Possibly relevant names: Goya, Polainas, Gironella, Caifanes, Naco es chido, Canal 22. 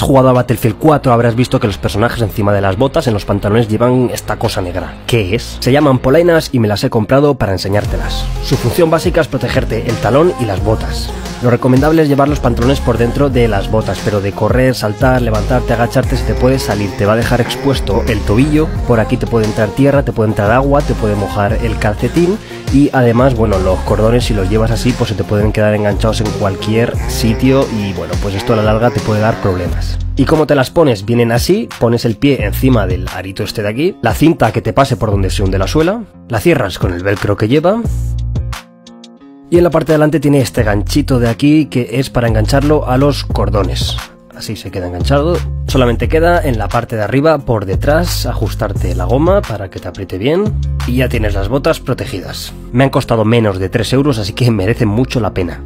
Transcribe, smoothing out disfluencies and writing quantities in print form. Si has jugado a Battlefield 4 habrás visto que los personajes encima de las botas, en los pantalones, llevan esta cosa negra. ¿Qué es? Se llaman polainas y me las he comprado para enseñártelas. Su función básica es protegerte el talón y las botas. Lo recomendable es llevar los pantalones por dentro de las botas, pero de correr, saltar, levantarte, agacharte, si te puedes salir, te va a dejar expuesto el tobillo, por aquí te puede entrar tierra, te puede entrar agua, te puede mojar el calcetín y además, bueno, los cordones si los llevas así pues se te pueden quedar enganchados en cualquier sitio y bueno, pues esto a la larga te puede dar problemas. ¿Y cómo te las pones? Vienen así, pones el pie encima del arito este de aquí, la cinta que te pase por donde se hunde la suela, la cierras con el velcro que lleva y en la parte de delante tiene este ganchito de aquí que es para engancharlo a los cordones. Así se queda enganchado, solamente queda en la parte de arriba por detrás ajustarte la goma para que te apriete bien y ya tienes las botas protegidas. Me han costado menos de 3 euros, así que merecen mucho la pena.